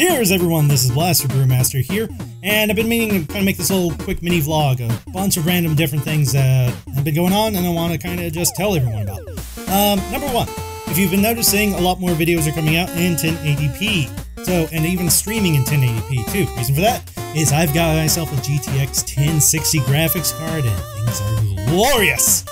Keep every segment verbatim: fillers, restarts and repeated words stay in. Cheers everyone, this is Blaster Brewmaster here, and I've been meaning to kind of make this little quick mini vlog of a bunch of random different things that have been going on and I want to kind of just tell everyone about. Um, number one, if you've been noticing, a lot more videos are coming out in ten eighty p, so, and even streaming in ten eighty p too. Reason for that is I've got myself a G T X ten sixty graphics card and things are glorious!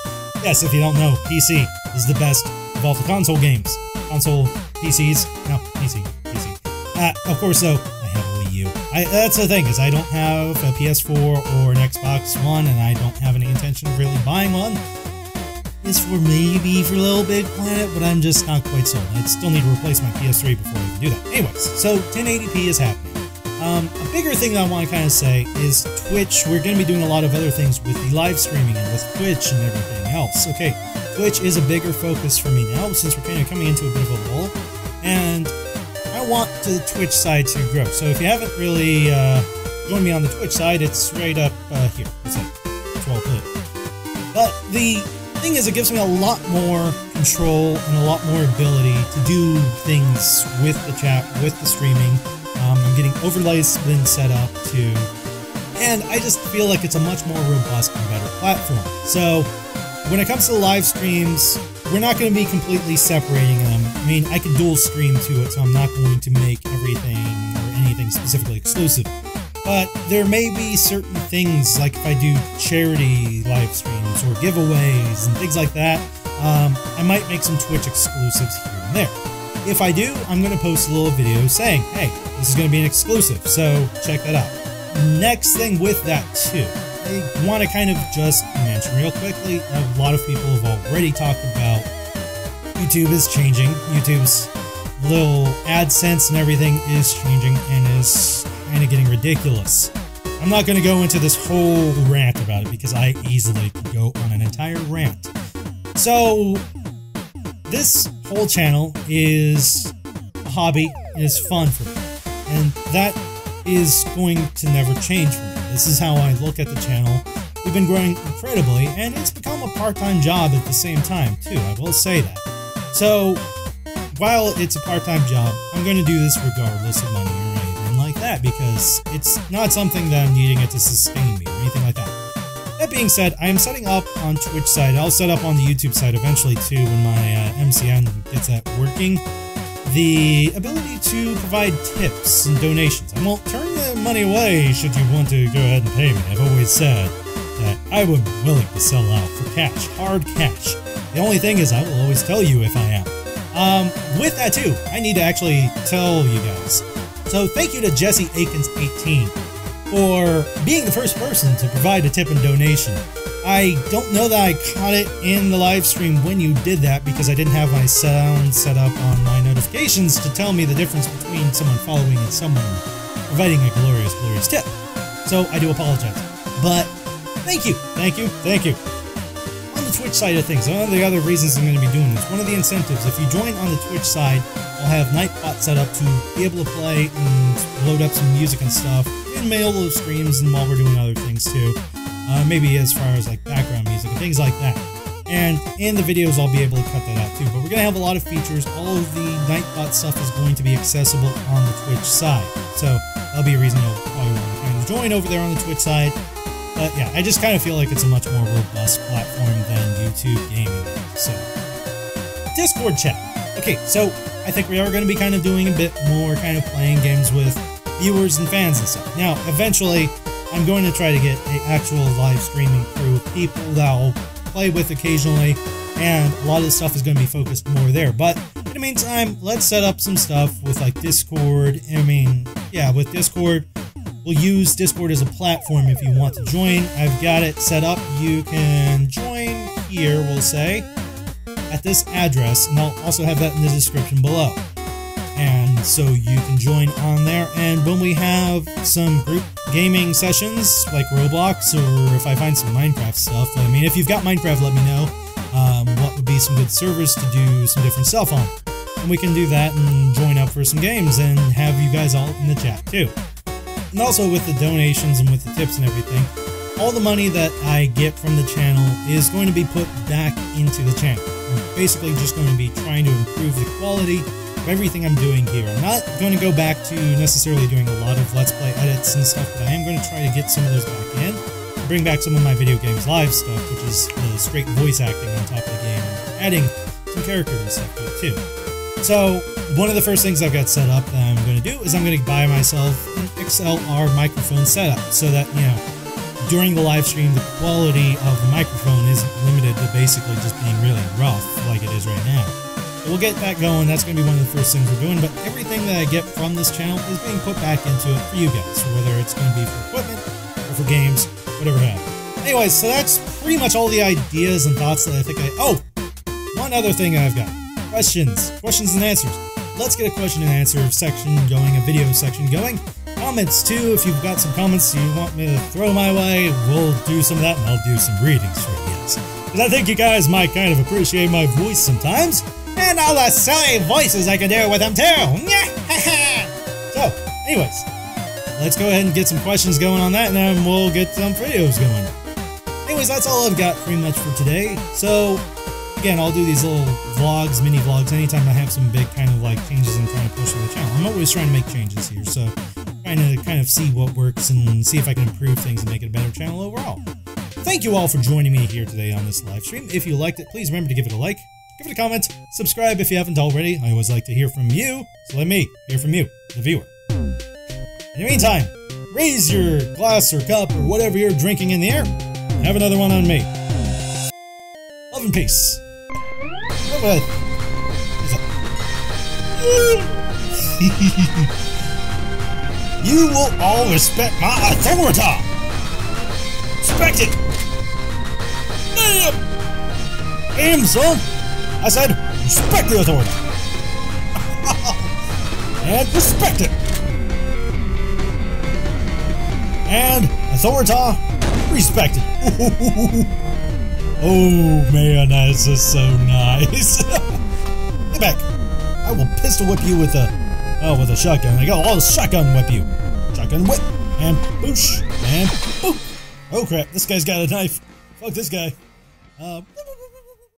Yes, if you don't know, P C is the best of all the console games. Console, P Cs, no, P C, P C. Uh, of course, though, I have a Wii U. I, that's the thing, is I don't have a P S four or an Xbox One, and I don't have any intention of really buying one. It's for maybe for LittleBigPlanet, but I'm just not quite sold. I'd still need to replace my P S three before I can do that. Anyways, so ten eighty p is happening. Um, a bigger thing that I want to kind of say is Twitch. We're going to be doing a lot of other things with the live streaming and with Twitch and everything else. Okay, Twitch is a bigger focus for me now since we're kind of coming into a bit of a lull, and I want the Twitch side to grow. So if you haven't really uh, joined me on the Twitch side, it's right up uh, here. It's like twelve blue. But the thing is, it gives me a lot more control and a lot more ability to do things with the chat, with the streaming. Um, I'm getting overlays been set up too, and I just feel like it's a much more robust and better platform. So when it comes to the live streams, we're not going to be completely separating them. I mean, I can dual stream to it, so I'm not going to make everything or anything specifically exclusive. But there may be certain things, like if I do charity live streams or giveaways and things like that, um, I might make some Twitch exclusives here and there. If I do, I'm going to post a little video saying, hey, this is going to be an exclusive, so check that out. Next thing with that too, I want to kind of just mention real quickly, a lot of people have already talked about YouTube is changing. YouTube's little AdSense and everything is changing and is kind of getting ridiculous. I'm not going to go into this whole rant about it because I easily could go on an entire rant. So this whole channel is a hobby and it's fun for me, and that is going to never change for me. This is how I look at the channel. We've been growing incredibly, and it's become a part-time job at the same time too, I will say that. So while it's a part-time job, I'm going to do this regardless of money or anything like that, because it's not something that I'm needing it to sustain me or anything like that. That being said, I am setting up on Twitch side. I'll set up on the YouTube side eventually too when my uh, M C N gets that working. The ability to provide tips and donations. I won't turn the money away should you want to go ahead and pay me. I've always said that I would be willing to sell out for cash, hard cash. The only thing is I will always tell you if I am. Um, with that too, I need to actually tell you guys. So thank you to Jesse Aikens eighteen. Or being the first person to provide a tip and donation. I don't know that I caught it in the live stream when you did that because I didn't have my sound set up on my notifications to tell me the difference between someone following and someone providing a glorious, glorious tip. So I do apologize. But thank you, thank you, thank you. On the Twitch side of things, one of the other reasons I'm going to be doing this, one of the incentives, if you join on the Twitch side, I'll have Nightbot set up to be able to play and load up some music and stuff. Mail those streams and while we're doing other things too, uh, maybe as far as like background music and things like that, and in the videos I'll be able to cut that out too. But we're gonna have a lot of features. All of the Nightbot stuff is going to be accessible on the Twitch side, so that'll be a reason you'll probably want to kind of join over there on the Twitch side. But yeah, I just kind of feel like it's a much more robust platform than YouTube gaming. So Discord chat. Okay, so I think we are going to be kind of doing a bit more kind of playing games with viewers and fans and stuff. Now, eventually, I'm going to try to get an actual live streaming crew of people that I'll play with occasionally, and a lot of the stuff is going to be focused more there. But in the meantime, let's set up some stuff with like Discord. I mean, yeah, with Discord, we'll use Discord as a platform if you want to join. I've got it set up. You can join here, we'll say, at this address, and I'll also have that in the description below. And so you can join on there, and when we have some group gaming sessions like Roblox, or if I find some Minecraft stuff, I mean, if you've got Minecraft, let me know um, what would be some good servers to do some different stuff on, and we can do that and join up for some games and have you guys all in the chat too. And also with the donations and with the tips and everything, all the money that I get from the channel is going to be put back into the channel. I'm basically just going to be trying to improve the quality everything I'm doing here. I'm not going to go back to necessarily doing a lot of Let's Play edits and stuff, but I am going to try to get some of those back in, bring back some of my video games live stuff, which is the straight voice acting on top of the game, adding some character and stuff to it too. So one of the first things I've got set up that I'm going to do is I'm going to buy myself an X L R microphone setup so that, you know, during the live stream, the quality of the microphone isn't limited to basically just being really rough like it is right now. But we'll get that going. That's going to be one of the first things we're doing, but everything that I get from this channel is being put back into it for you guys, whether it's going to be for equipment or for games, whatever happens. Anyways, so that's pretty much all the ideas and thoughts that I think I... Oh! One other thing I've got. Questions. Questions and answers. Let's get a question and answer section going, a video section going. Comments too, if you've got some comments you want me to throw my way, we'll do some of that, and I'll do some readings for you guys. Because I think you guys might kind of appreciate my voice sometimes, and all the silly voices I can do with them too! So, anyways, let's go ahead and get some questions going on that, and then we'll get some videos going. Anyways, that's all I've got pretty much for today. So, again, I'll do these little vlogs, mini vlogs, anytime I have some big kind of like changes I'm trying to push on the channel. I'm always trying to make changes here, so... Kind of, kind of see what works and see if I can improve things and make it a better channel overall. Thank you all for joining me here today on this live stream. If you liked it, please remember to give it a like, give it a comment, subscribe if you haven't already. I always like to hear from you, so let me hear from you, the viewer. In the meantime, raise your glass or cup or whatever you're drinking in the air, and have another one on me. Love and peace. Bye-bye. You will all respect my authority! Respect it! Damn, son! I said, respect the authority! And respect it! And authority respected! Oh man, that's just so nice! Get back! I will pistol whip you with a... Oh, with a shotgun. I go, I'll shotgun whip you. Shotgun whip. And boosh. And boop. Oh crap, this guy's got a knife. Fuck this guy. Uh,